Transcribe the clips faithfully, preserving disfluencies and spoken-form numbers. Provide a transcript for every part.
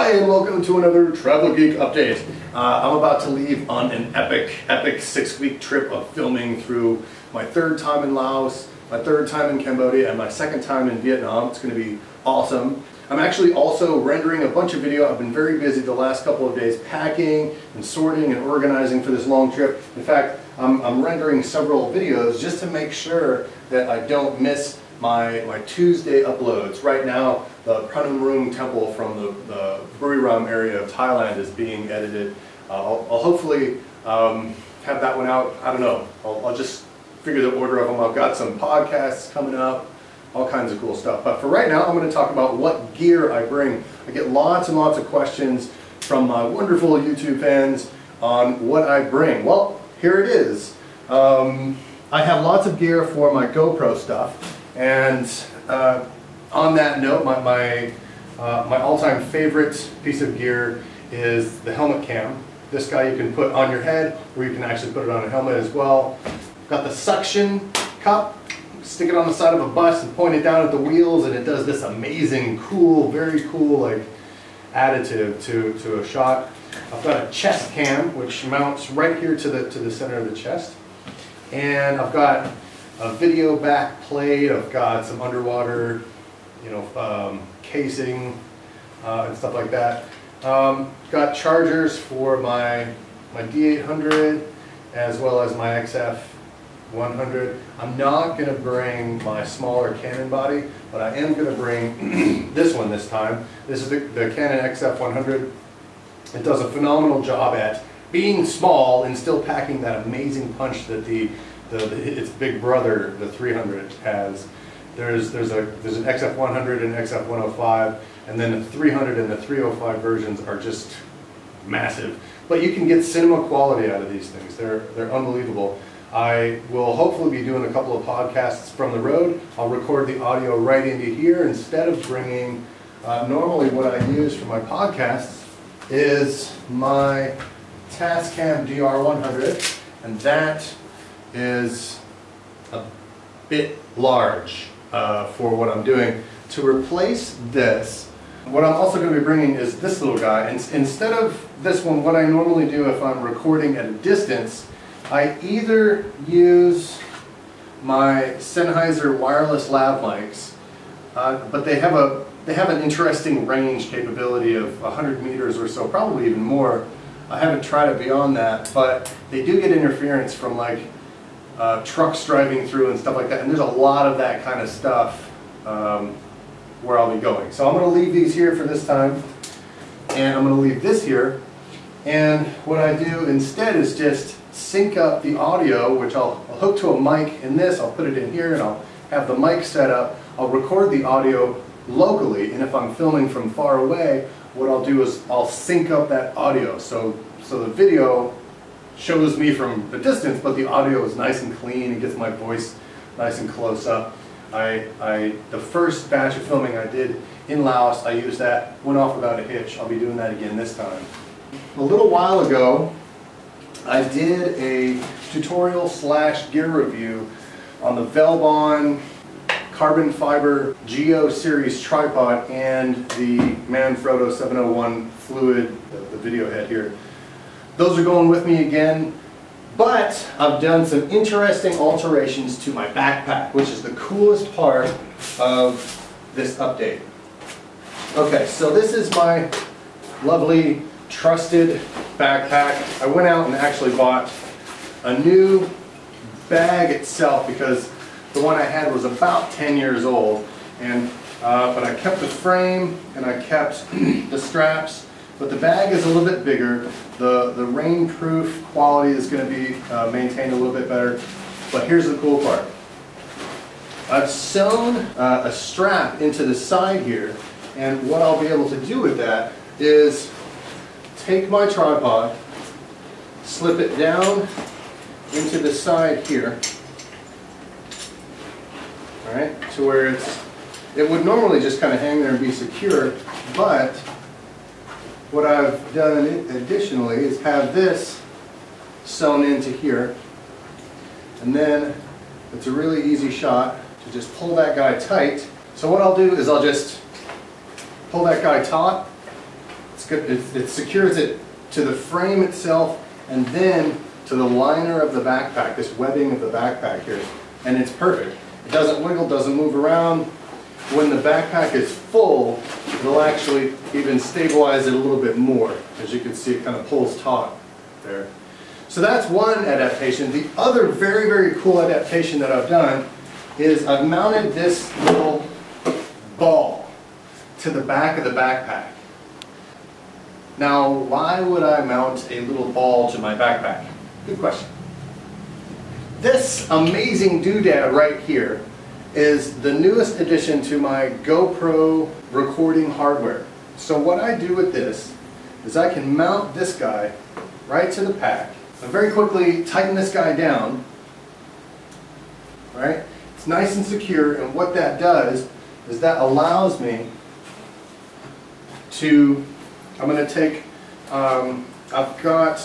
Hi and welcome to another Travel Geek update. Uh, I'm about to leave on an epic, epic six-week trip of filming through my third time in Laos, my third time in Cambodia, and my second time in Vietnam. It's going to be awesome. I'm actually also rendering a bunch of video. I've been very busy the last couple of days packing and sorting and organizing for this long trip. In fact, I'm, I'm rendering several videos just to make sure that I don't miss My, my Tuesday uploads. Right now, the Pranam Rung Temple from the, the Buriram area of Thailand is being edited. Uh, I'll, I'll hopefully um, have that one out. I don't know. I'll, I'll just figure the order of them. I've got some podcasts coming up, all kinds of cool stuff. But for right now, I'm going to talk about what gear I bring. I get lots and lots of questions from my wonderful YouTube fans on what I bring. Well, here it is. Um, I have lots of gear for my GoPro stuff. And uh, on that note, my my, uh, my all-time favorite piece of gear is the helmet cam. This guy you can put on your head, or you can actually put it on a helmet as well. Got the suction cup. Stick it on the side of a bus and point it down at the wheels, and it does this amazing, cool, very cool like additive to to a shot. I've got a chest cam, which mounts right here to the to the center of the chest, and I've got a video back plate. I've got some underwater, you know, um, casing uh, and stuff like that. Um, got chargers for my my D eight hundred as well as my X F one hundred. I'm not going to bring my smaller Canon body, but I am going to bring this one this time. This is the, the Canon X F one hundred. It does a phenomenal job at being small and still packing that amazing punch that the The, the, its big brother, the three hundred, has. There's there's a there's an X F one hundred and X F one oh five, and then the three hundred and the three oh five versions are just massive. But you can get cinema quality out of these things. They're they're unbelievable. I will hopefully be doing a couple of podcasts from the road. I'll record the audio right into here instead of bringing. Uh, normally, what I use for my podcasts is my Tascam D R one hundred, and that is a bit large uh, for what I'm doing. To replace this, what I'm also going to be bringing is this little guy. And instead of this one, what I normally do if I'm recording at a distance, I either use my Sennheiser wireless lav mics, uh, but they have a they have an interesting range capability of one hundred meters or so, probably even more. I haven't tried it beyond that, but they do get interference from like Uh, trucks driving through and stuff like that, and there's a lot of that kind of stuff um, where I'll be going. So I'm going to leave these here for this time, and I'm going to leave this here, and what I do instead is just sync up the audio, which I'll, I'll hook to a mic in this, I'll put it in here, and I'll have the mic set up. I'll record the audio locally, and if I'm filming from far away, what I'll do is I'll sync up that audio, so so the video shows me from the distance, but the audio is nice and clean. It gets my voice nice and close up. I, I, the first batch of filming I did in Laos, I used that, went off without a hitch. I'll be doing that again this time. A little while ago, I did a tutorial slash gear review on the Velbon carbon fiber Geo series tripod and the Manfrotto seven oh one fluid, the, the video head here. Those are going with me again, but I've done some interesting alterations to my backpack, which is the coolest part of this update. Okay, so this is my lovely, trusted backpack. I went out and actually bought a new bag itself because the one I had was about ten years old, and uh, but I kept the frame and I kept the straps. But the bag is a little bit bigger. The, the rainproof quality is going to be uh, maintained a little bit better. But here's the cool part. I've sewn uh, a strap into the side here. And what I'll be able to do with that is take my tripod, slip it down into the side here. All right, to where it's, it would normally just kind of hang there and be secure, but what I've done additionally is have this sewn into here, and then it's a really easy shot to just pull that guy tight. So what I'll do is I'll just pull that guy taut, It's good. It, it secures it to the frame itself and then to the liner of the backpack, this webbing of the backpack here, and it's perfect. It doesn't wiggle, doesn't move around. When the backpack is full, it'll actually even stabilize it a little bit more. As you can see, it kind of pulls taut there. So that's one adaptation. The other very, very cool adaptation that I've done is I've mounted this little ball to the back of the backpack. Now, why would I mount a little ball to my backpack? Good question. This amazing doodad right here is the newest addition to my GoPro recording hardware. So what I do with this is I can mount this guy right to the pack. I very quickly tighten this guy down, right? It's nice and secure, and what that does is that allows me to, I'm going to take, um, I've got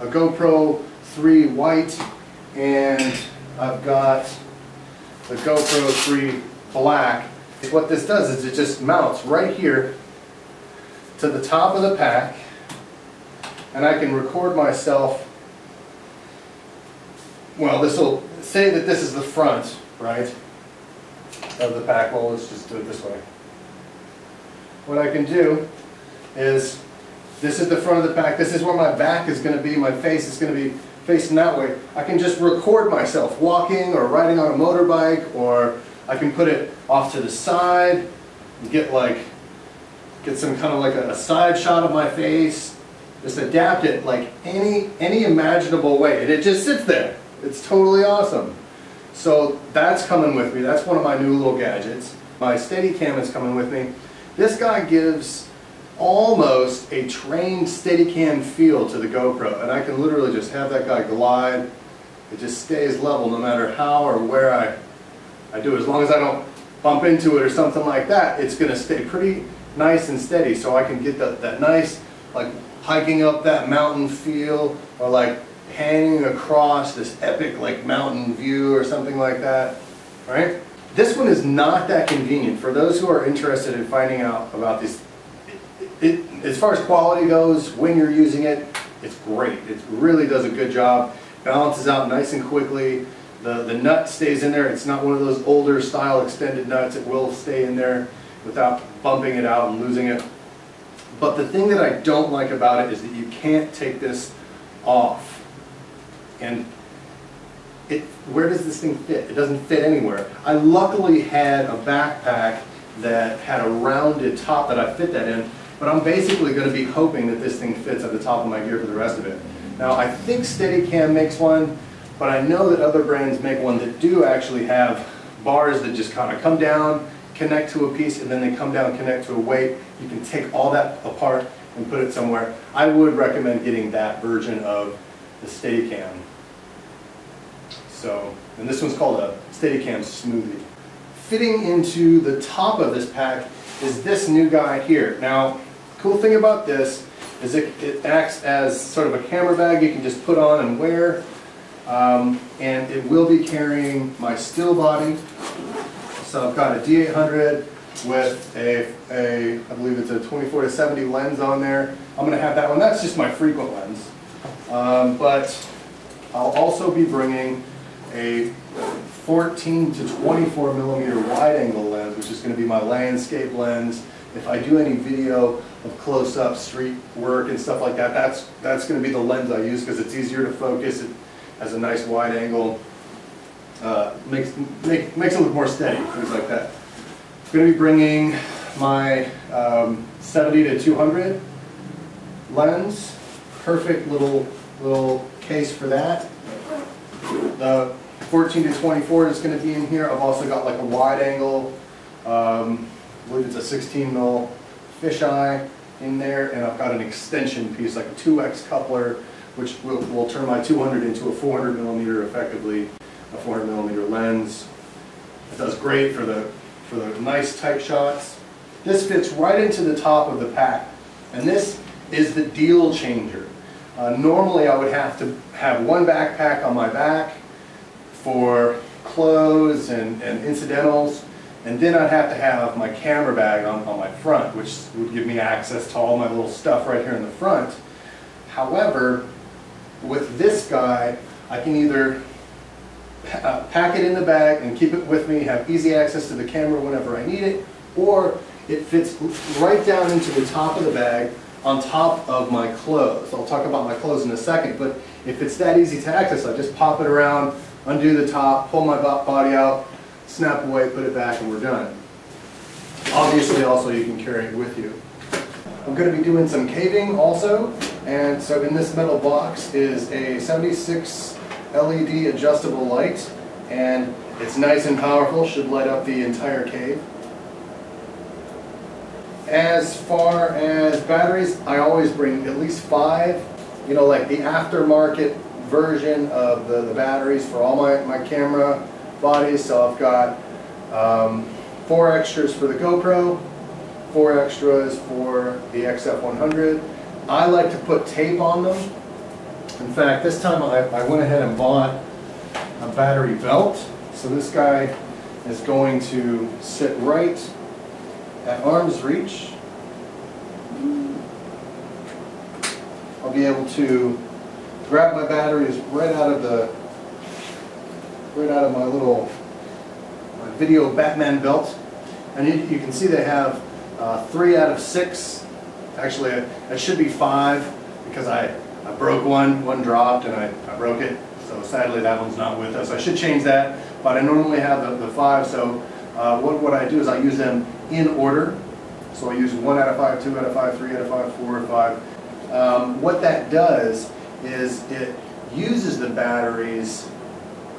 a GoPro three white and I've got the GoPro three black. What this does is it just mounts right here to the top of the pack, and I can record myself. Well, this will say that this is the front, right, of the pack. Well, let's just do it this way. What I can do is, this is the front of the pack, this is where my back is going to be, my face is going to be facing that way. I can just record myself walking or riding on a motorbike, or I can put it off to the side and get like, get some kind of like a side shot of my face. Just adapt it like any, any imaginable way, and it just sits there. It's totally awesome. So that's coming with me. That's one of my new little gadgets. My Steadicam is coming with me. This guy gives almost a trained Steadicam feel to the GoPro, and I can literally just have that guy glide. It just stays level no matter how or where I, I do. As long as I don't bump into it or something like that, it's going to stay pretty nice and steady, so I can get that, that nice like hiking up that mountain feel, or like hanging across this epic like mountain view or something like that, right? This one is not that convenient. For those who are interested in finding out about these, It, as far as quality goes, when you're using it, it's great. It really does a good job. Balances out nice and quickly. The, the nut stays in there. It's not one of those older style extended nuts. It will stay in there without bumping it out and losing it. But the thing that I don't like about it is that you can't take this off. And it, where does this thing fit? It doesn't fit anywhere. I luckily had a backpack that had a rounded top that I fit that in. But I'm basically going to be hoping that this thing fits at the top of my gear for the rest of it. Now, I think Steadicam makes one, but I know that other brands make one that do actually have bars that just kind of come down, connect to a piece, and then they come down, connect to a weight. You can take all that apart and put it somewhere. I would recommend getting that version of the Steadicam. So, and this one's called a Steadicam Smoothie. Fitting into the top of this pack is this new guy here. Now, cool thing about this is it, it acts as sort of a camera bag you can just put on and wear, um, and it will be carrying my still body. So I've got a D eight hundred with a, a I believe it's a twenty-four to seventy lens on there. I'm going to have that one. That's just my frequent lens, um, but I'll also be bringing a fourteen to twenty-four millimeter wide angle lens, which is going to be my landscape lens. If I do any video of close-up street work and stuff like that, that's that's going to be the lens I use because it's easier to focus. It has a nice wide angle, uh, makes make, makes it look more steady, things like that. I'm going to be bringing my um, seventy to two hundred lens, perfect little little case for that. The fourteen to twenty-four is going to be in here. I've also got like a wide angle, um, I believe it's a sixteen mil fisheye in there, and I've got an extension piece, like a two X coupler, which will, will turn my two hundred into a four hundred millimeter, effectively a four hundred millimeter lens. It does great for the for the nice tight shots. This fits right into the top of the pack, and this is the deal changer. Uh, normally I would have to have one backpack on my back for clothes and, and incidentals, And then I'd have to have my camera bag on, on my front, which would give me access to all my little stuff right here in the front. However, with this guy, I can either uh, pack it in the bag and keep it with me, have easy access to the camera whenever I need it, or it fits right down into the top of the bag on top of my clothes. I'll talk about my clothes in a second, but if it's that easy to access, I just pop it around, undo the top, pull my body out, snap away, put it back, and we're done. Obviously, also, you can carry it with you. I'm going to be doing some caving also, and so in this metal box is a seventy-six L E D adjustable light, and it's nice and powerful, should light up the entire cave. As far as batteries, I always bring at least five, you know, like the aftermarket version of the, the batteries for all my, my camera bodies. So I've got um, four extras for the GoPro, four extras for the X F one hundred. I like to put tape on them. In fact, this time I, I went ahead and bought a battery belt. So this guy is going to sit right at arm's reach. I'll be able to grab my batteries right out of the right out of my little my video Batman belt, and you, you can see they have uh, three out of six. Actually, it should be five because I, I broke one, one dropped, and I, I broke it. So sadly, that one's not with us. I should change that, but I normally have the, the five. So uh, what what I do is I use them in order. So I use one out of five, two out of five, three out of five, four out of five. Um, what that does is it uses the batteries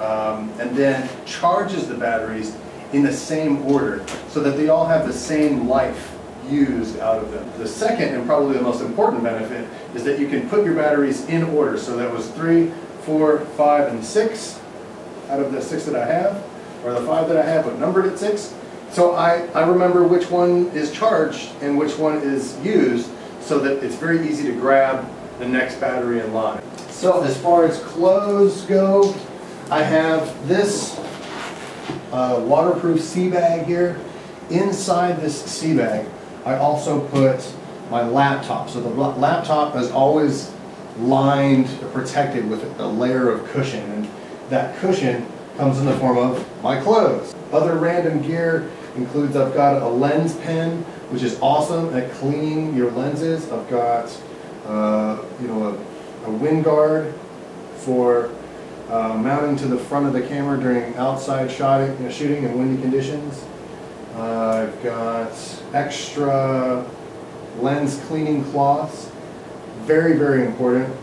um, and then charges the batteries in the same order so that they all have the same life used out of them. The second and probably the most important benefit is that you can put your batteries in order. So that was three, four, five, and six out of the six that I have, or the five that I have but numbered at six. So I, I remember which one is charged and which one is used so that it's very easy to grab the next battery in line. So as far as clothes go, I have this uh, waterproof sea bag here. Inside this sea bag, I also put my laptop. So the laptop is always lined, protected with a layer of cushion, and that cushion comes in the form of my clothes. Other random gear includes, I've got a lens pen, which is awesome at cleaning your lenses. I've got, uh, you know, a, a wind guard for uh, mounting to the front of the camera during outside shooting, you know, shooting in windy conditions. Uh, I've got extra lens cleaning cloths, very, very important.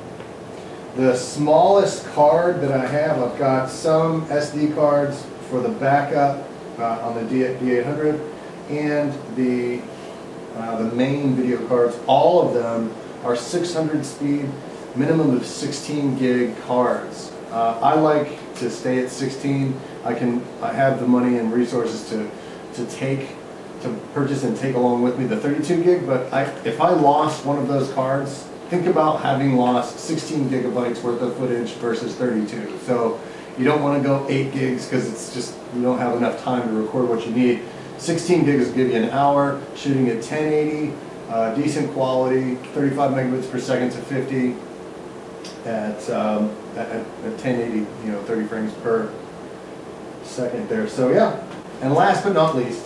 The smallest card that I have, I've got some S D cards for the backup uh, on the D eight hundred and the, uh, the main video cards. All of them are six hundred speed, minimum of sixteen gig cards. Uh, I like to stay at sixteen. I can, I have the money and resources to, to take, to purchase and take along with me the thirty-two gig, but I, if I lost one of those cards, think about having lost sixteen gigabytes worth of footage versus thirty-two. So you don't want to go eight gigs because it's just, you don't have enough time to record what you need. sixteen gigs will give you an hour, shooting at ten eighty, uh, decent quality, thirty-five megabits per second to fifty at, um, at, at ten eighty, you know, thirty frames per second there. So yeah. And last but not least,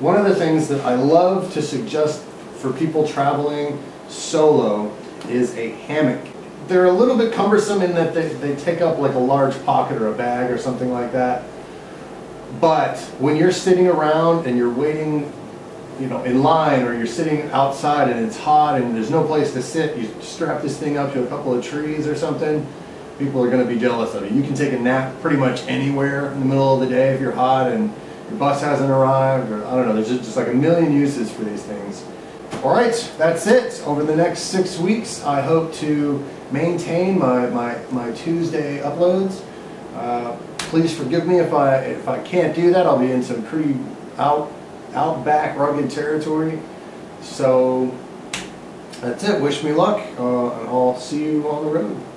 one of the things that I love to suggest for people traveling solo is a hammock. They're a little bit cumbersome in that they, they take up like a large pocket or a bag or something like that. But when you're sitting around and you're waiting, you know, in line, or you're sitting outside and it's hot and there's no place to sit, you strap this thing up to a couple of trees or something, people are going to be jealous of you. You can take a nap pretty much anywhere in the middle of the day if you're hot and your bus hasn't arrived, or I don't know, there's just, just like a million uses for these things. All right, that's it. Over the next six weeks, I hope to maintain my, my, my Tuesday uploads. Uh, please forgive me if I if I can't do that. I'll be in some pretty out outback rugged territory. So that's it. Wish me luck, uh, and I'll see you on the road.